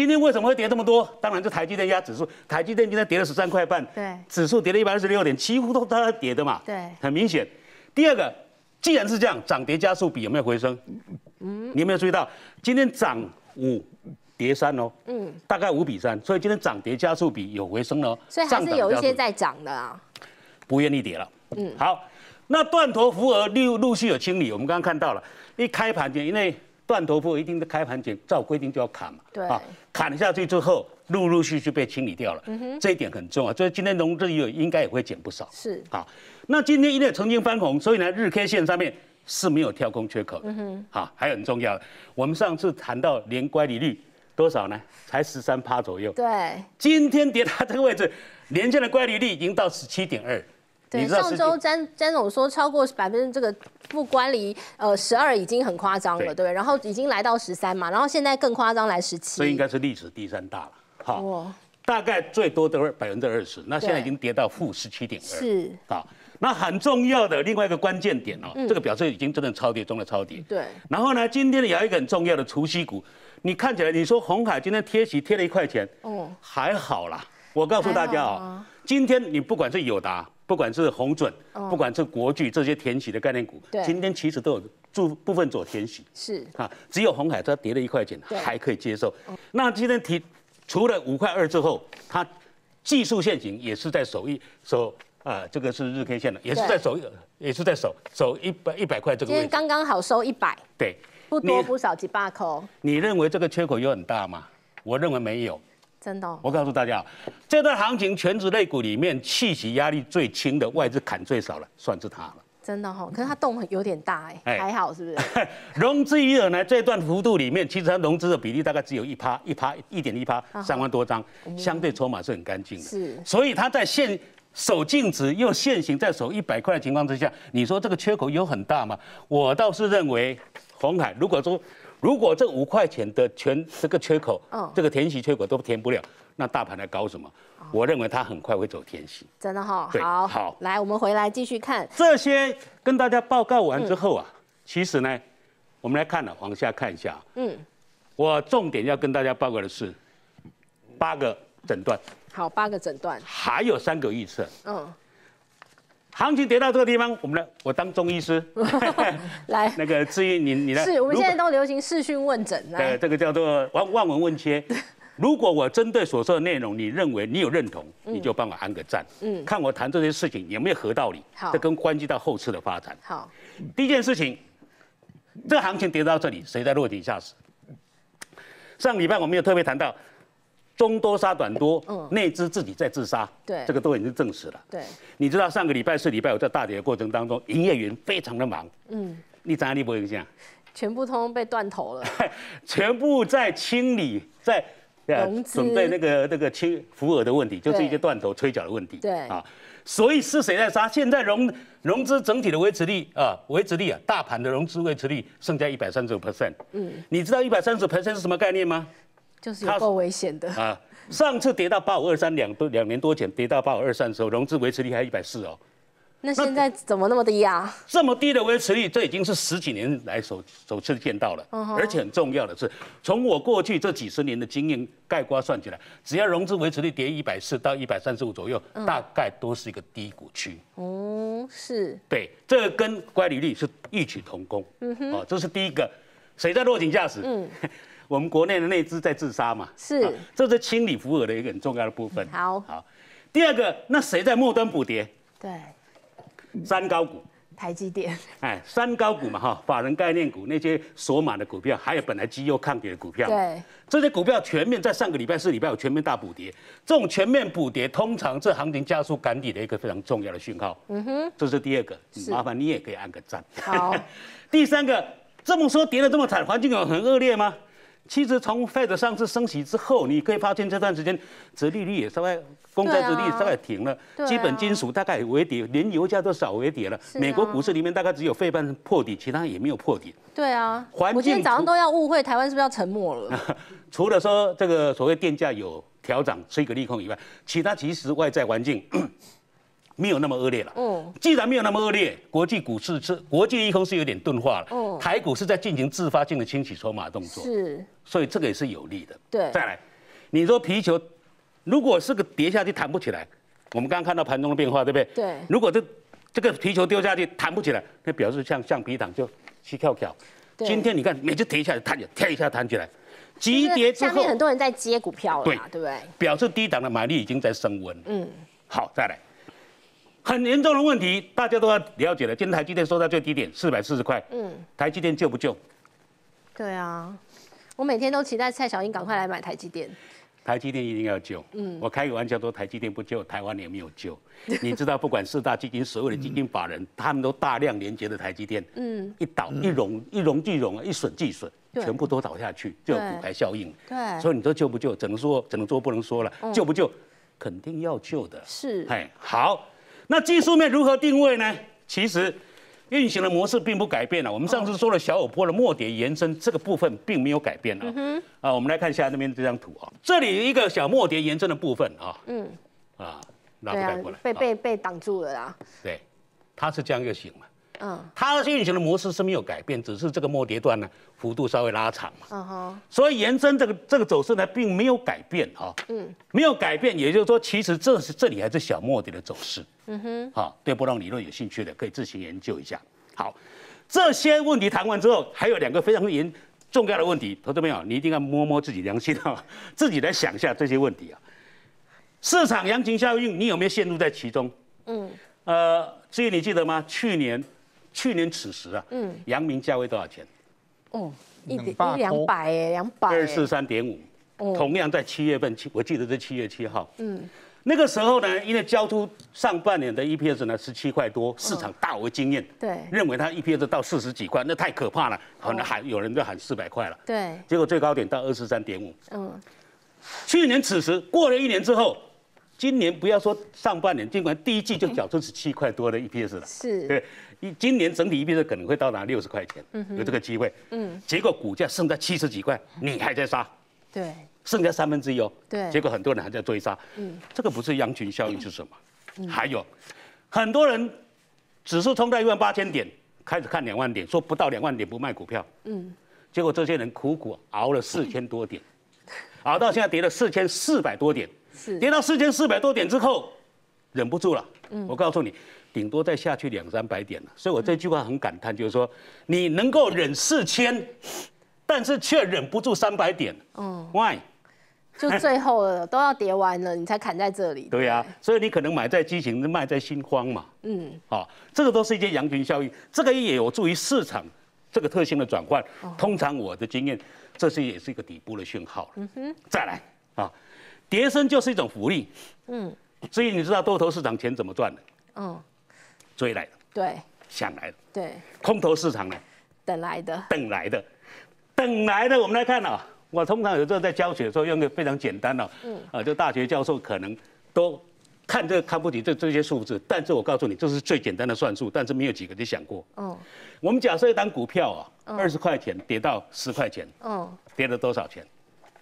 今天为什么会跌这么多？当然就台积电压指数，台积电今天跌了13块半，对，指数跌了126点，几乎都它跌的嘛，对，很明显。第二个，既然是这样，涨跌加速比有没有回升？嗯，你有没有注意到今天涨5跌3哦？嗯，大概5比3，所以今天涨跌加速比有回升哦，所以还是有一些在涨的啊，不愿意跌了。嗯，好，那断头扶额陆续有清理，我们刚刚看到了，一开盘前因为。 断头部一定的开盘前照规定就要砍嘛，对啊，砍下去之后，陆续被清理掉了，这一点很重要。所以今天融资余额应该也会减不少，是好。那今天因为曾经翻红，所以呢日 K 线上面是没有跳空缺口的，好，还有很重要的，我们上次谈到年乖离率多少呢？才13%左右，对，今天跌到这个位置，年线的乖离率已经到17.2。 对，上周詹总说超过%这个不乖离，12已经很夸张了， 对，然后已经来到13嘛，然后现在更夸张来17，这应该是历史第3大了，好，哦、大概最多的20%，那现在已经跌到-17.2，是，好，那很重要的另外一个关键点哦，这个表示已经真的超跌中的超跌，对，然后呢，今天也有一个很重要的除息股，你看起来你说鸿海今天贴息贴了1块钱，哦，还好啦，我告诉大家哦，今天你不管是友达。 不管是红准，不管是国巨这些填息的概念股，今天其实都有部分做填息，是啊，只有鸿海它跌了1块钱，还可以接受。那今天除了5块2之后，它技术线型也是在守这个是日 K 线的，也是在守100块这个位置。今天刚刚好收100，对，不多不少几把口。你认为这个缺口有很大吗？我认为没有。 真的、哦，我告诉大家，这段行情全指类股里面，气息压力最轻的，外资砍最少了，算是它了。真的哦，可是它动有点大哎，还好是不是？融资余额呢，这段幅度里面，其实它融资的比例大概只有1%，1.1%，3万多张，相对筹码是很干净的。是，所以它在守净值又现行在守100块的情况之下，你说这个缺口有很大吗？我倒是认为，鸿海如果说。 如果这5块钱的这个缺口，这个填息缺口都填不了，那大盘来搞什么？我认为它很快会走填息。真的哈，好，好，来，我们回来继续看这些。跟大家报告完之后啊，其实呢，我们来看了，往下看一下。嗯，我重点要跟大家报告的是8个诊断。好，8个诊断，还有3个预测。嗯。 行情跌到这个地方，我当中医师来那个至于你来，是我们现在都流行视讯问诊，对，这个叫做望闻问切。如果我针对所说的内容，你认为你有认同，你就帮我按个赞，看我谈这些事情有没有合道理，这跟关系到后次的发展。好，第一件事情，这行情跌到这里，谁在落井下石？上礼拜我们有特别谈到。 中多杀短多，内资自己在自杀，对，这个都已经证实了。对，你知道上个礼拜4礼拜五在大跌的过程当中，营业员非常的忙，你怎样你不会影响？全部通被断头了，全部在清理，在准备那个清扶额的问题，就是一些断头催缴的问题。对啊，所以是谁在杀？现在融资整体的维持率啊，大盘的融资维持率剩下135%。你知道130%是什么概念吗？ 就是有够危险的啊！上次跌到8523，2年多前跌到8523的时候，融资维持率还140哦。那现在怎么那么低啊？这么低的维持率，这已经是10几年来首次见到了。而且很重要的是，从我过去这几十年的经验概括算起来，只要融资维持率跌140到135左右，大概都是一个低谷区。哦，是。对，这个跟乖离率是异曲同工。哦，这是第一个，谁在落井下石？我们国内的内资在自杀嘛，是，这是清理扶额的一个很重要的部分。好，第二个，那谁在末端补跌？对，3高股，台积电，哎，3高股嘛哈，法人概念股那些锁码的股票，还有本来绩优抗跌的股票，对，这些股票全面在上个礼拜4、礼拜5全面大补跌，这种全面补跌，通常这行情加速赶底的一个非常重要的讯号。这是第二个，麻烦你也可以按个赞。好，第三个，这么说跌得这么惨，环境有很恶劣吗？ 其实从 Fed 上次升息之后，你可以发现这段时间，殖利率也稍微，公债殖利率稍微停了，基本金属大概也微跌，连油价都少微跌了。美国股市里面大概只有费半破底，其他也没有破底。对啊，我今天早上都要误会台湾是不是要沉没了？除了说这个所谓电价有调涨是一个利空以外，其他其实外在环境没有那么恶劣了。既然没有那么恶劣，国际利空是有点钝化了。台股是在进行自发性的清洗筹码动作，是。 所以这个也是有利的。对，再来你说皮球如果是个跌下去弹不起来，我们刚刚看到盘中的变化，对不对？对。如果这个皮球丢下去弹不起来，那表示像橡皮糖就起翘翘。今天你看，每次跌一下弹，跳一下弹起来，急跌之后，下面很多人在接股票了，对不对？表示低档的买力已经在升温。嗯。好，再来。 很严重的问题，大家都要了解了。今天台积电收在最低点440块，嗯，台积电救不救？对啊，我每天都期待蔡小英赶快来买台积电。台积电一定要救，嗯，我开个玩笑说台积电不救，台湾也没有救。你知道，不管四大基金、所有的基金法人，他们都大量连接的台积电，嗯，一倒一荣俱荣，一损俱损，全部都倒下去，就有骨牌效应。对，所以你说救不救？只能说不能说了，救不救？肯定要救的。是，哎，好。 那技术面如何定位呢？其实运行的模式并不改变了。我们上次说了小偶波的末跌延伸这个部分并没有改变啊。嗯、啊，我们来看一下那边这张图啊，这里一个小末跌延伸的部分啊。嗯。啊，拉不带过来，啊、被挡住了啦。对，它是这样一个形嘛。嗯。它运行的模式是没有改变，只是这个末跌段呢幅度稍微拉长嘛。嗯哼。所以延伸这个走势呢并没有改变啊。嗯。没有改变，也就是说，其实这里还是小末跌的走势。 嗯哼，好，对波浪理论有兴趣的可以自行研究一下。好，这些问题谈完之后，还有两个非常重要的问题，投资朋友，你一定要摸摸自己良心啊，自己来想一下这些问题啊。市场羊群效应，你有没有陷入在其中？嗯，至于你记得吗？去年此时啊，嗯，阳明价位多少钱？哦，200哎，200，243.5，同样在7月份，我记得是7月7号，嗯。 那个时候呢，因为交出上半年的 EPS 呢17块多，市场大为惊艳，对，认为它 EPS 到40几块，那太可怕了，可能喊有人就喊400块了，对，结果最高点到23.5，嗯，去年此时过了一年之后，今年不要说上半年，尽管第一季就缴出17块多的 EPS 了，是，对，今年整体 EPS 可能会到达60块钱，嗯，有这个机会，嗯，结果股价剩在70几块，你还在杀，对。 剩下1/3哦，对，结果很多人还在追杀，嗯，这个不是羊群效应是什么？嗯、还有很多人指数冲到18000点，开始看20000点，说不到20000点不卖股票，嗯，结果这些人苦苦熬了4000多点，熬到现在跌了4400多点，是跌到4400多点之后，忍不住了，嗯，我告诉你，顶多再下去200-300点了，所以我这句话很感叹，就是说你能够忍4000，但是却忍不住300点，嗯 ，Why？ 就最后了，都要跌完了，你才砍在这里。对呀、啊，所以你可能买在激情，卖在心慌嘛。嗯，好、哦，这个都是一些羊群效应，这个也有助于市场这个特性的转换。哦、通常我的经验，这些也是一个底部的讯号。嗯哼，再来啊、哦，跌升就是一种福利。嗯，所以你知道多头市场钱怎么赚的？嗯，追来的。对，想来的。对，空头市场呢？等来的。我们来看啊、哦。 我通常有时候在教学的时候用个非常简单的、哦，嗯，啊，就大学教授可能都看这个看不起这些数字，但是我告诉你，这是最简单的算术，但是没有几个人想过。哦，我们假设一档股票啊，20块钱跌到10块钱，哦，跌了多少钱？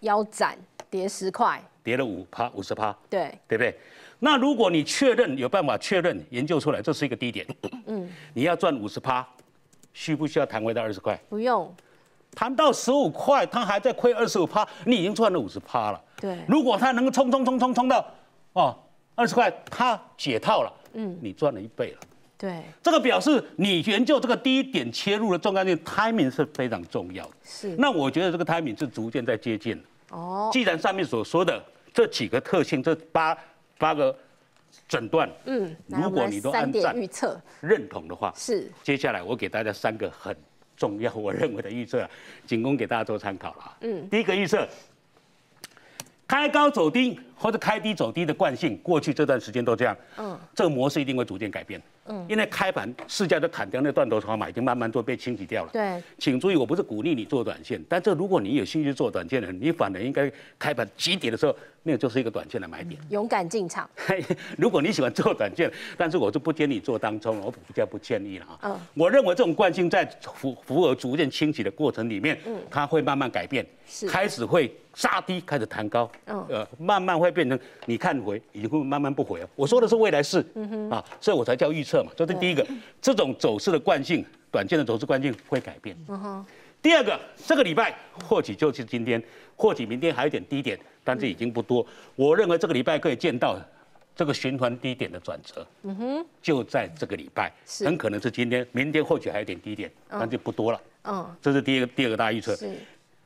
腰斩，跌10块，跌了5%，50%，对，对不对？那如果你确认有办法确认研究出来，这是一个低点，嗯，你要赚50%，需不需要弹回到20块？不用。 谈到15块，他还在亏25%，你已经赚了50%了。对，如果他能够冲到哦20块，他解套了，嗯，你赚了1倍了。对，这个表示你研究这个低点切入的重要性 timing 是非常重要的。是，那我觉得这个 timing 是逐渐在接近。哦，既然上面所说的这几个特性，这八个诊断，嗯，如果你都按赞预测认同的话，是，接下来我给大家3个很。 重要，我认为的预测、啊，仅供给大家做参考了。嗯，第一个预测，开高走低或者开低走低的惯性，过去这段时间都这样。嗯，这个模式一定会逐渐改变。嗯，因为开盘市价都砍掉那断头筹码，已经慢慢都被清洗掉了。对，请注意，我不是鼓励你做短线，但是如果你有兴趣做短线的，你反而应该开盘急跌的时候，那个就是一个短线的买点，勇敢进场。如果你喜欢做短线，但是我就不建议你做当冲，我比较不建议了啊。嗯，我认为这种惯性在符合逐渐清洗的过程里面，嗯，它会慢慢改变，开始会杀低，开始弹高，嗯，慢慢会变成你看回，已经会慢慢不回了。我说的是未来式，嗯哼，啊，所以我才叫预测嘛。这是第一个，这种走势的惯性，短线的走势惯性会改变。嗯哼，第二个，这个礼拜或许就是今天，或许明天还有点低点，但是已经不多。我认为这个礼拜可以见到这个循环低点的转折，就在这个礼拜，很可能是今天，明天或许还有点低点，但就不多了。这是第二个大预测。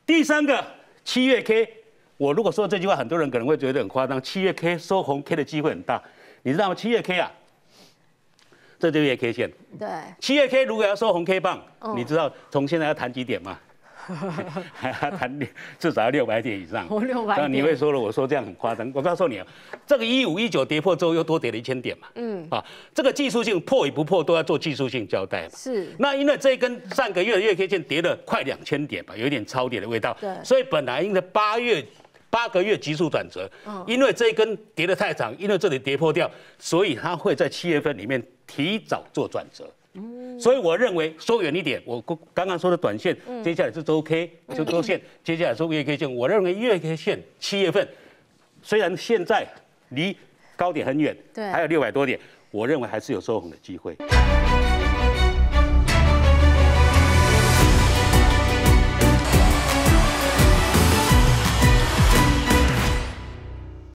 第三个，7月 K， 我如果说这句话，很多人可能会觉得很夸张，7月 K 收红 K 的机会很大，你知道吗？7月 K 啊。 这就月 K 线，对，7月 K 如果要收红 K 棒，你知道从现在要谈几点吗？谈至少要600点以上。600点。那你会说了，我说这样很夸张。我告诉你啊，这个1519跌破之后又多跌了1000点嘛。这个技术性破与不破都要做技术性交代嘛。是。那因为这一根上个月的月 K 线跌了快2000点吧，有一点超跌的味道。对。所以本来应该8个月急速转折，因为这一根跌得太长，因为这里跌破掉，所以它会在7月份里面提早做转折。所以我认为收远一点。我刚刚说的短线，接下来是周 K， 就周线，接下来是月 K 线。我认为月 K 线7月份虽然现在离高点很远，还有600多点，我认为还是有收红的机会。